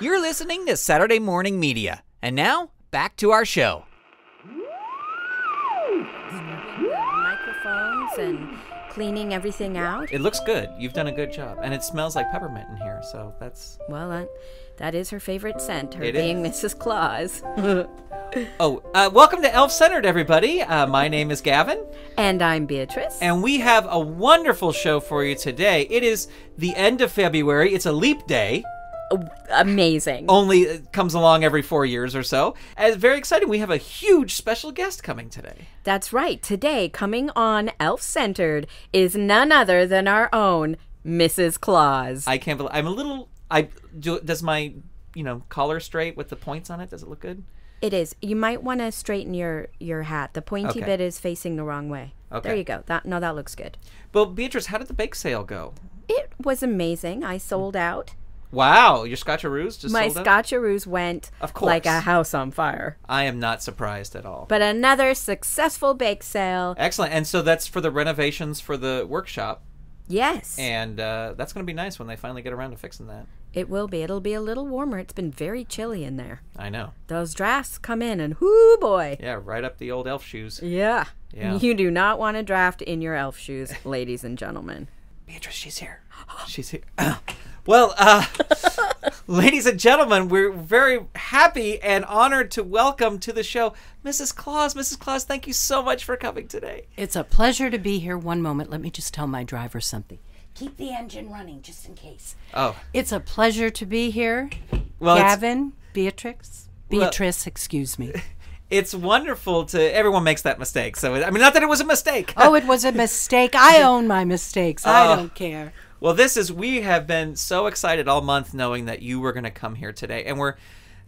You're listening to Saturday Morning Media. And now, back to our show. Microphones and cleaning everything out. It looks good. You've done a good job. And it smells like peppermint in here, so that's... Well, that is her favorite scent, her being Mrs. Claus. Welcome to Elf Centered, everybody. My name is Gavin. And I'm Beatrice. And we have a wonderful show for you today. It is the end of February. It's a leap day. Amazing. Only comes along every 4 years or so. And it's very exciting. We have a huge special guest coming today. That's right. Today, coming on Elf Centered is none other than our own Mrs. Claus. I can't believe I'm a little... Does my, collar straight with the points on it? Does it look good? It is. You might want to straighten your hat. The pointy bit is facing the wrong way. Okay. There you go. That looks good. Well, Beatrice, how did the bake sale go? It was amazing. I sold out. Wow, your Scotcheroos just sold out? My Scotcheroos went like a house on fire. I am not surprised at all. But another successful bake sale. Excellent. And so that's for the renovations for the workshop. Yes. And that's going to be nice when they finally get around to fixing that. It will be. It'll be a little warmer. It's been very chilly in there. I know. Those drafts come in and whoo boy. Yeah, right up the old elf shoes. Yeah. You do not want to draft in your elf shoes, ladies and gentlemen. Beatrice, she's here. She's here. Well, ladies and gentlemen, we're very happy and honored to welcome to the show Mrs. Claus. Mrs. Claus, thank you so much for coming today. It's a pleasure to be here. One moment, let me just tell my driver something. Keep the engine running just in case. Oh. It's a pleasure to be here. Well, Gavin, Beatrice, excuse me. It's wonderful to... Everyone makes that mistake. So, not that it was a mistake. Oh, it was a mistake. I own my mistakes. I don't care. Well, we have been so excited all month knowing that you were going to come here today. And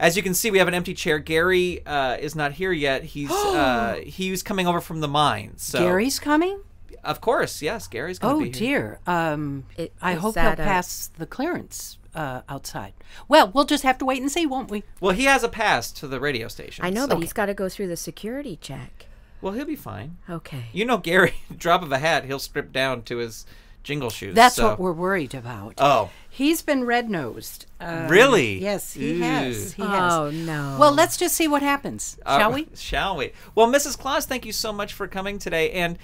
as you can see, we have an empty chair. Gary is not here yet. He's coming over from the mines. So. Gary's coming? Of course, yes. Gary's going to be here. Oh, dear. I hope he'll pass the clearance outside. Well, we'll just have to wait and see, won't we? Well, he has a pass to the radio station. I know, but he's got to go through the security check. Well, he'll be fine. Okay. You know Gary, drop of a hat, he'll strip down to his jingle shoes. That's what we're worried about. Oh. He's been red-nosed. Really? Yes, he has. Oh, no. Well, let's just see what happens, shall we? Shall we? Well, Mrs. Claus, thank you so much for coming today. And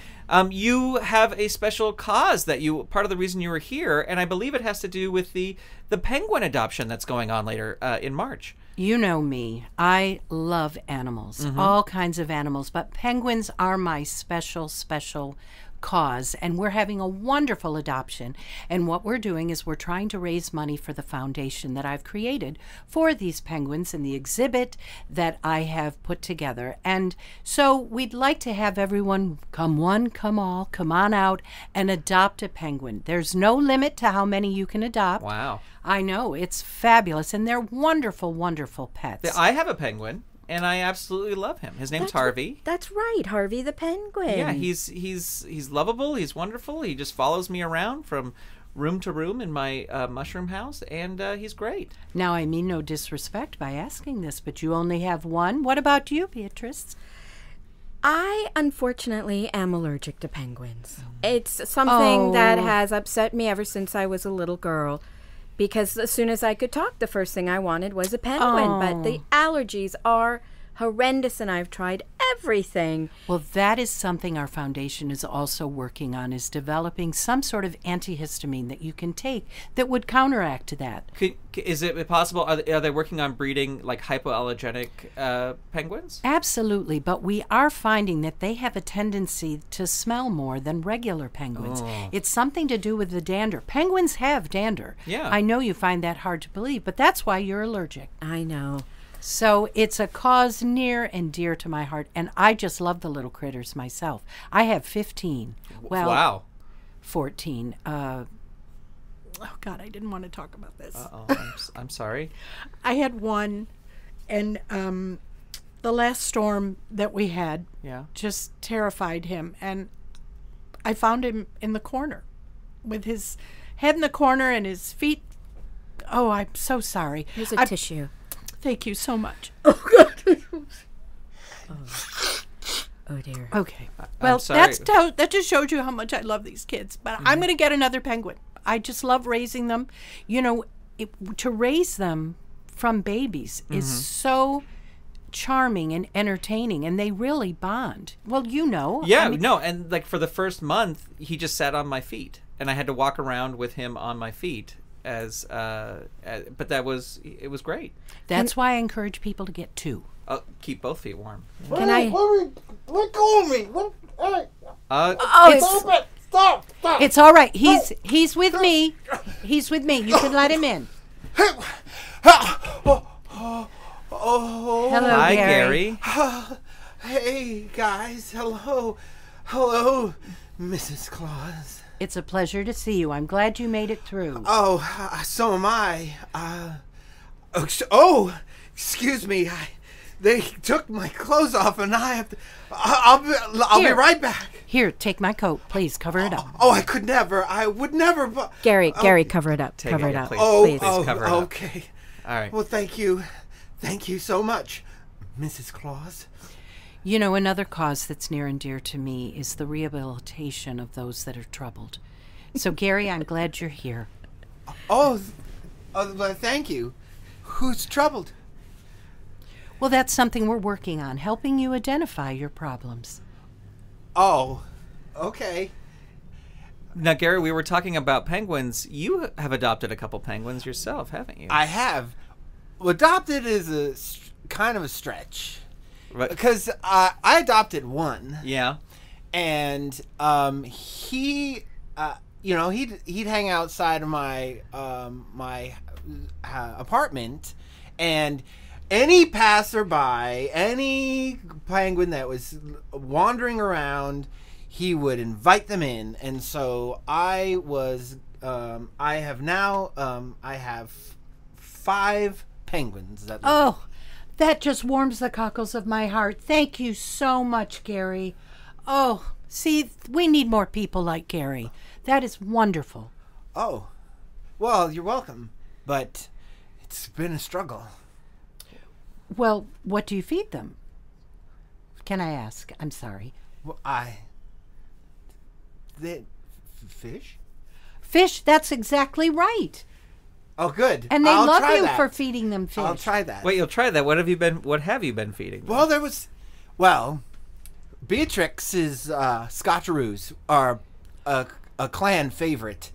you have a special cause part of the reason you were here, and I believe it has to do with the penguin adoption that's going on later in March. You know me. I love animals, all kinds of animals, but penguins are my special, special cause, and we're having a wonderful adoption. And what we're doing is we're trying to raise money for the foundation that I've created for these penguins and the exhibit that I have put together. And so we'd like to have everyone come on out and adopt a penguin. There's no limit to how many you can adopt. Wow. I know, it's fabulous, and they're wonderful, wonderful pets. I have a penguin. And I absolutely love him. His name's Harvey. That's right, Harvey the Penguin. Yeah, he's lovable. He's wonderful. He just follows me around from room to room in my mushroom house, and he's great. Now, I mean no disrespect by asking this, but you only have one. What about you, Beatrice? I, unfortunately, am allergic to penguins. It's something that has upset me ever since I was a little girl. Because as soon as I could talk, the first thing I wanted was a penguin. But the allergies are horrendous, and I've tried everything. Well, that is something our foundation is also working on, is developing some sort of antihistamine that you can take that would counteract that. Is it possible? Are they working on breeding like hypoallergenic penguins? Absolutely, but we are finding that they have a tendency to smell more than regular penguins. It's something to do with the dander. Penguins have dander. Yeah. I know you find that hard to believe, but that's why you're allergic. I know. So it's a cause near and dear to my heart, and I just love the little critters myself. I have 15. Well, wow. 14. Oh, God, I didn't want to talk about this. Uh-oh, I'm sorry. I had one, and the last storm that we had just terrified him, and I found him in the corner with his head in the corner and his feet. Oh, I'm so sorry. Here's a tissue. Thank you so much. Oh, God. Oh, dear. Okay. Well, that just showed you how much I love these kids. But I'm going to get another penguin. I just love raising them. You know, to raise them from babies is so charming and entertaining, and they really bond. Well, you know. Yeah, I mean, no, and like for the first month, he just sat on my feet, and I had to walk around with him on my feet. But that was, it was great. That's why I encourage people to get two. Keep both feet warm. Yeah. Can I? Let go of me. Stop it. Stop. It's all right. He's with me. He's with me. You can let him in. Hello, hi, Gary. Hey, guys. Hello. Hello, Mrs. Claus. It's a pleasure to see you. I'm glad you made it through. Oh, so am I. Oh, excuse me. They took my clothes off, and I have to. I'll be right back. Here, take my coat, please. Cover it up. Oh, I could never. I would never. Gary, cover it up. Cover it up, please. Please cover it up. Okay. All right. Well, thank you. Thank you so much, Mrs. Claus. You know, another cause that's near and dear to me is the rehabilitation of those that are troubled. So, Gary, I'm glad you're here. Oh, thank you. Who's troubled? Well, that's something we're working on, helping you identify your problems. Oh, okay. Now, Gary, we were talking about penguins. You have adopted a couple penguins yourself, haven't you? I have. Well, adopted is a kind of a stretch. Right. Because I adopted one. Yeah. And he, you know, he'd hang outside of my my apartment, and any passerby, any penguin that was wandering around, he would invite them in. And so I was, I have 5 penguins. That oh, that just warms the cockles of my heart. Thank you so much, Gary. Oh, see, we need more people like Gary. That is wonderful. Oh, well, you're welcome. But it's been a struggle. Well, what do you feed them? Can I ask? I'm sorry. Well, fish? Fish, that's exactly right. Oh, good. And they love you for feeding them fish. I'll try that. Wait, you'll try that. What have you been feeding them? Well, Beatrice's Scotcheroos are a clan favorite.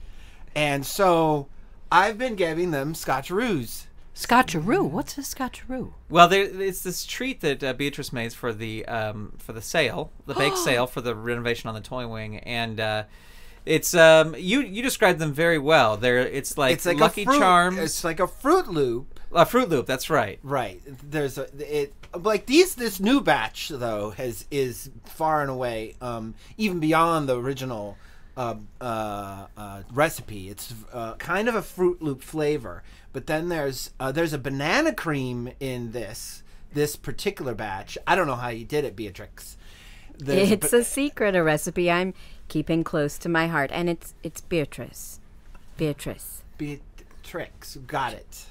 And so I've been giving them Scotcheroos. Scotcheroo? What's a Scotcheroo? Well, it's this treat that Beatrice makes for the sale, the bake sale for the renovation on the toy wing, and it's you described them very well. It's like Lucky Charms. It's like a Fruit Loop. A Fruit Loop. That's right. Right. This new batch though is far and away even beyond the original. Recipe. It's kind of a Fruit Loop flavor, but then there's a banana cream in this particular batch. I don't know how you did it, Beatrix. It's a secret, a recipe I'm keeping close to my heart, and it's Beatrice. Beatrix, got it.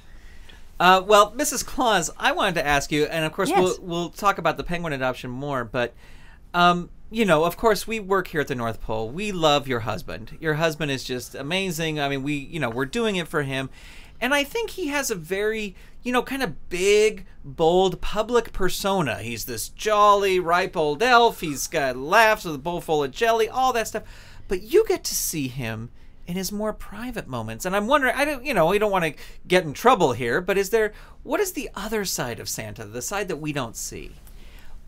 Well, Mrs. Claus, I wanted to ask you, and of course yes. we'll talk about the penguin adoption more, but. You know, of course, we work here at the North Pole. We love your husband. Your husband is just amazing. I mean, we're doing it for him. And I think he has a very, you know, kind of big, bold public persona. He's this jolly, ripe old elf. He's got laughs with a bowl full of jelly, all that stuff. But you get to see him in his more private moments. And I'm wondering, we don't want to get in trouble here, but what is the other side of Santa, the side that we don't see?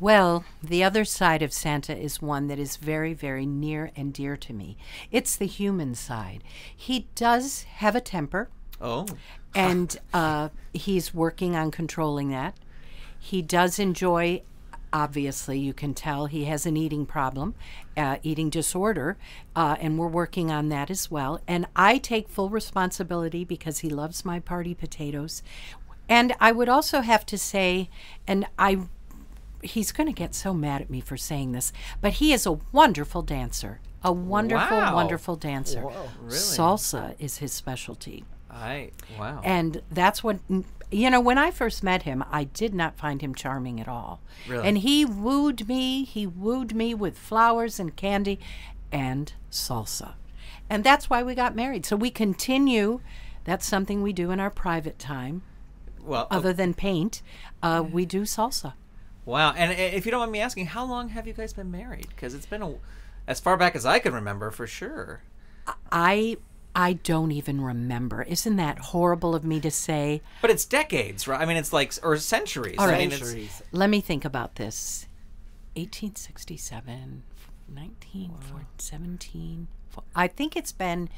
Well, the other side of Santa is one that is very, very near and dear to me. It's the human side. He does have a temper. Oh. And he's working on controlling that. He does enjoy, obviously, you can tell he has an eating problem, eating disorder, and we're working on that as well. And I take full responsibility because he loves my party potatoes. And I would also have to say, he's going to get so mad at me for saying this, but he is a wonderful dancer. A wonderful, wonderful dancer. Whoa, really? Salsa is his specialty. Wow. And that's what, you know, when I first met him, I did not find him charming at all. Really? And he wooed me with flowers and candy and salsa. And that's why we got married. So we continue, that's something we do in our private time. well, other than paint, we do salsa. Wow. And if you don't mind me asking, how long have you guys been married? Because it's been as far back as I can remember, for sure. I don't even remember. Isn't that horrible of me to say? But it's decades, right? I mean, it's like, or centuries. All right. I mean, centuries. Let me think about this. 1867, 19, wow. 17. I think it's been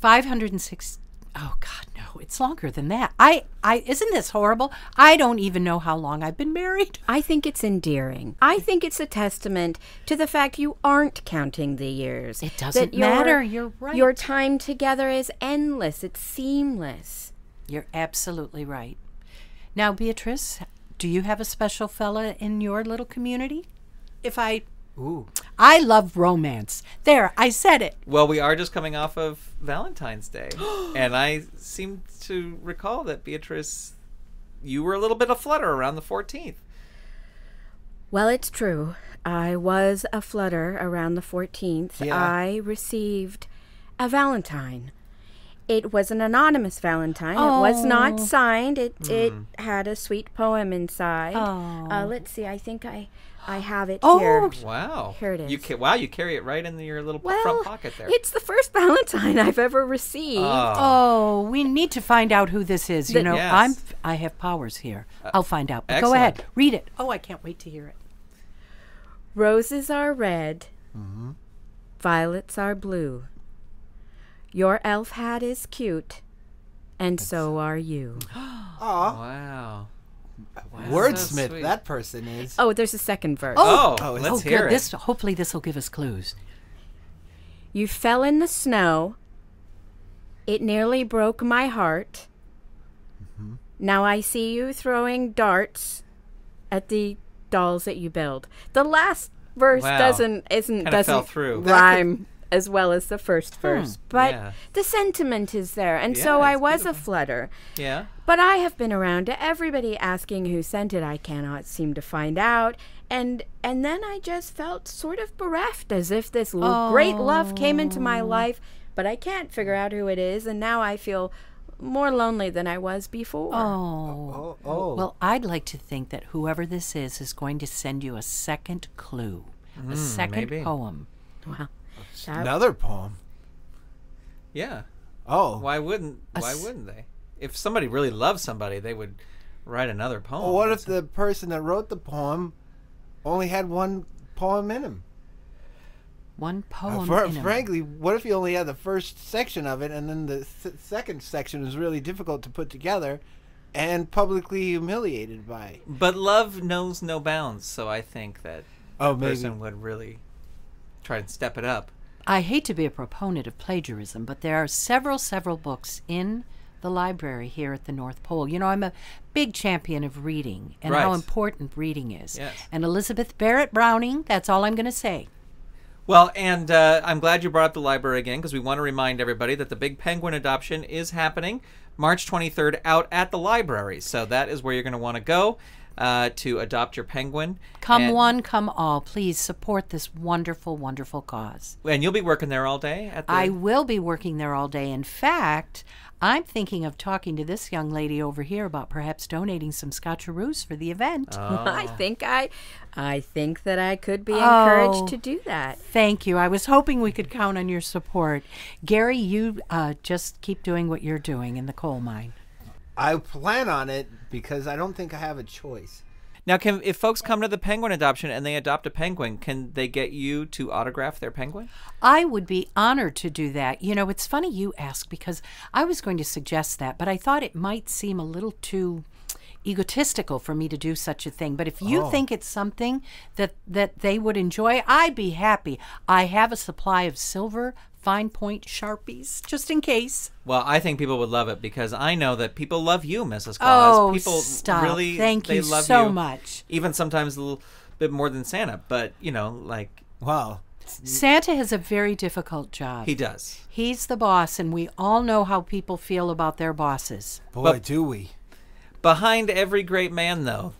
506. Oh God, no! It's longer than that. I isn't this horrible? I don't even know how long I've been married. I think it's endearing. I think it's a testament to the fact you aren't counting the years. It doesn't matter. You're right. Your time together is endless. It's seamless. You're absolutely right. Now, Beatrice, do you have a special fella in your little community? If I. Ooh. I love romance. There, I said it. Well, we are just coming off of Valentine's Day. And I seem to recall that, Beatrice, you were a little bit aflutter around the 14th. Well, it's true. I was aflutter around the 14th. Yeah. I received a Valentine. It was an anonymous Valentine. Oh. It was not signed. It had a sweet poem inside. Oh. Let's see. I think I have it here. Oh, wow. Here it is. You carry it right in your little front pocket there. It's the first Valentine I've ever received. Oh, we need to find out who this is. You know, yes. I have powers here. I'll find out. But go ahead. Read it. Oh, I can't wait to hear it. Roses are red. Mm-hmm. Violets are blue. Your elf hat is cute, and so are you. Oh, wow. Wordsmith, so that person is. Oh, there's a second verse. Oh let's hear it. Hopefully this will give us clues. You fell in the snow. It nearly broke my heart. Mm-hmm. Now I see you throwing darts at the dolls that you build. The last verse doesn't rhyme as well as the first verse, but the sentiment is there, and so I was aflutter. Yeah. But I have been around to everybody asking who sent it. I cannot seem to find out, and then I just felt sort of bereft, as if this great love came into my life, but I can't figure out who it is, and now I feel more lonely than I was before. Oh. Well, I'd like to think that whoever this is going to send you a second clue, a second poem. Wow. Another poem. Yeah. Oh. Why wouldn't they? If somebody really loved somebody, they would write another poem. Well, what if the person that wrote the poem only had one poem in him? One poem in him. Frankly, what if you only had the first section of it, and then the second section was really difficult to put together and publicly humiliated by? But love knows no bounds, so I think that person would really try and step it up. I hate to be a proponent of plagiarism, but there are several books in the library here at the North Pole. You know, I'm a big champion of reading and how important reading is. Yes. And Elizabeth Barrett Browning, that's all I'm going to say. Well, and I'm glad you brought up the library again, because we want to remind everybody that the Big Penguin adoption is happening March 23rd out at the library. So that is where you're going to want to go to adopt your penguin. Come one, come all. Please support this wonderful, wonderful cause. And you'll be working there all day? I will be working there all day. In fact, I'm thinking of talking to this young lady over here about perhaps donating some Scotcheroos for the event. Oh. I think that I could be encouraged to do that. Thank you. I was hoping we could count on your support. Gary, you just keep doing what you're doing in the coal mine. I plan on it because I don't think I have a choice. Now, if folks come to the penguin adoption and they adopt a penguin, can they get you to autograph their penguin? I would be honored to do that. You know, it's funny you ask, because I was going to suggest that, but I thought it might seem a little too egotistical for me to do such a thing. But if you think it's something that they would enjoy, I'd be happy. I have a supply of silver fine point Sharpies, just in case. Well, I think people would love it, because I know that people love you, Mrs. Claus. Oh, people stop. Really, thank you love so you, much. Even sometimes a little bit more than Santa, but, you know, like, wow. Santa has a very difficult job. He does. He's the boss, and we all know how people feel about their bosses. Boy, but do we. Behind every great man, though,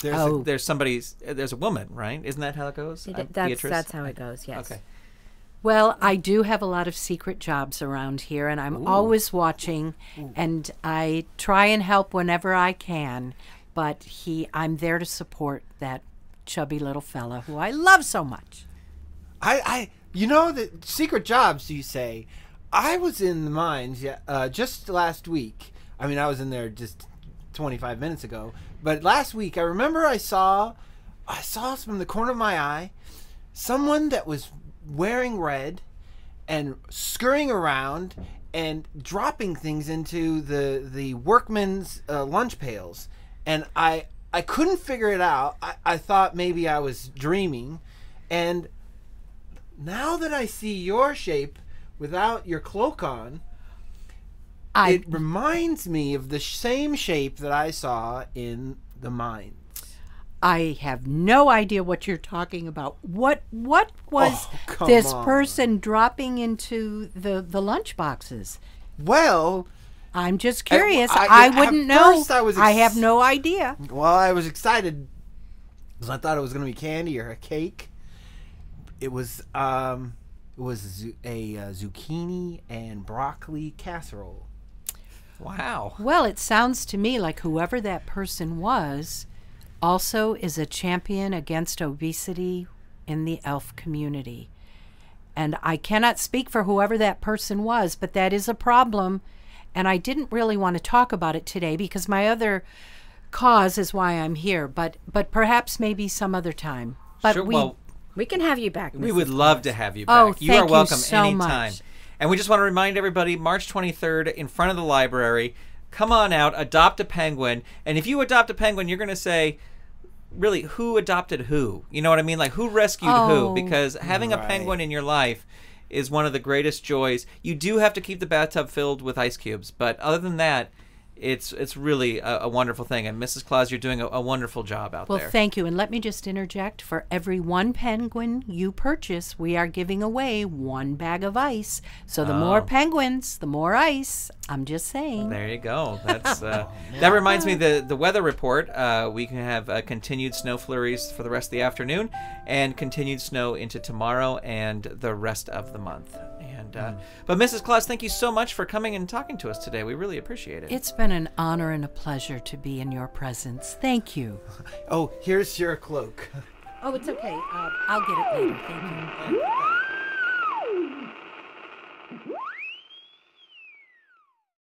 there's, there's a woman, right? Isn't that how it goes? That's how it goes, yes. Okay. Well, I do have a lot of secret jobs around here, and I'm always watching, and I try and help whenever I can, but I'm there to support that chubby little fella who I love so much. You know, the secret jobs, you say. I was in the mines just last week. I mean, I was in there just 25 minutes ago, but last week I remember I saw from the corner of my eye someone that was wearing red and scurrying around and dropping things into the workmen's lunch pails, and I couldn't figure it out. I thought maybe I was dreaming, and now that I see your shape without your cloak on, it reminds me of the same shape that I saw in the mines. I have no idea what you're talking about. What was this person dropping into the lunch boxes? Well, I'm just curious. I wouldn't know. I have no idea. Well, I was excited because I thought it was going to be candy or a cake. It was a zucchini and broccoli casserole. Wow. Well, it sounds to me like whoever that person was also is a champion against obesity in the elf community. And I cannot speak for whoever that person was, but that is a problem. And I didn't really want to talk about it today because my other cause is why I'm here, but perhaps maybe some other time. But sure, we can have you back, Mrs. We would love to have you back. Oh, you are welcome anytime. And we just want to remind everybody, March 23rd in front of the library, come on out, adopt a penguin. And if you adopt a penguin, you're going to say, really, who adopted who? You know what I mean? Like, who rescued who? Because having a penguin in your life is one of the greatest joys. You do have to keep the bathtub filled with ice cubes, but other than that, it's really a wonderful thing. And Mrs. Claus, you're doing a wonderful job out there. Well, thank you. And let me just interject. For every one penguin you purchase, we are giving away one bag of ice. So the more penguins, the more ice. I'm just saying. There you go. That's that reminds me, the weather report. We can have continued snow flurries for the rest of the afternoon and continued snow into tomorrow and the rest of the month. But Mrs. Claus, thank you so much for coming and talking to us today. We really appreciate it. It's been an honor and a pleasure to be in your presence. Thank you. Oh, here's your cloak. Oh, it's okay. I'll get it later. Thank you.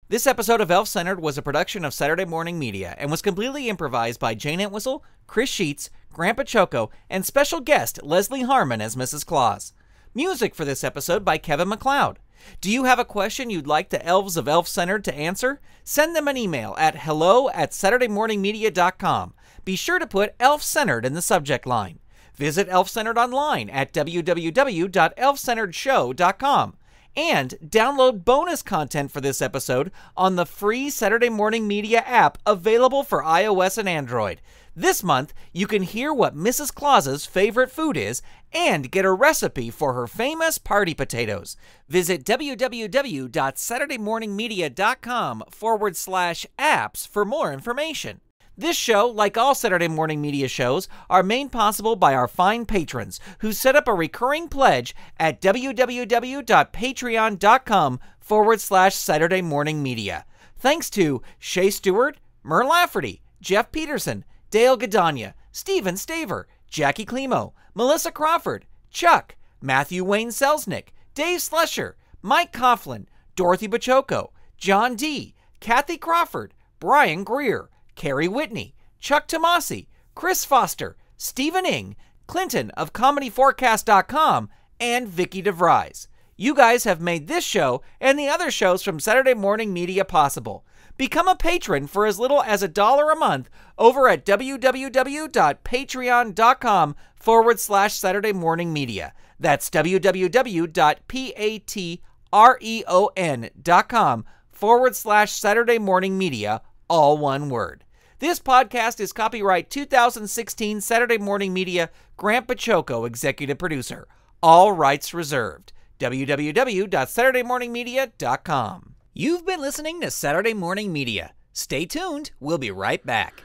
This episode of Elf Centered was a production of Saturday Morning Media and was completely improvised by Jayne Entwistle, Chris Sheets, Grant Baciocco, and special guest Leslie Harmon as Mrs. Claus. Music for this episode by Kevin MacLeod. Do you have a question you'd like the elves of Elf Centered to answer? Send them an email at hello@SaturdayMorningMedia.com. Be sure to put Elf Centered in the subject line. Visit Elf Centered online at www.elfcenteredshow.com and download bonus content for this episode on the free Saturday Morning Media app available for iOS and Android. This month, you can hear what Mrs. Claus's favorite food is and get a recipe for her famous party potatoes. Visit www.SaturdayMorningMedia.com/apps for more information. This show, like all Saturday Morning Media shows, are made possible by our fine patrons who set up a recurring pledge at www.patreon.com/Saturday Morning Media. Thanks to Shea Stewart, Merle Lafferty, Jeff Peterson, Dale Gadania, Stephen Staver, Jackie Climo, Melissa Crawford, Chuck, Matthew Wayne Selznick, Dave Slesher, Mike Coughlin, Dorothy Baciocco, John D., Kathy Crawford, Brian Greer, Carrie Whitney, Chuck Tomasi, Chris Foster, Stephen Ng, Clinton of ComedyForecast.com, and Vicky DeVries. You guys have made this show and the other shows from Saturday Morning Media possible. Become a patron for as little as $1 a month over at www.patreon.com/Saturday Morning Media. That's www.patreon.com/Saturday Morning Media, all one word. This podcast is copyright 2016 Saturday Morning Media, Grant Baciocco, executive producer. All rights reserved. www.SaturdayMorningMedia.com. You've been listening to Saturday Morning Media. Stay tuned. We'll be right back.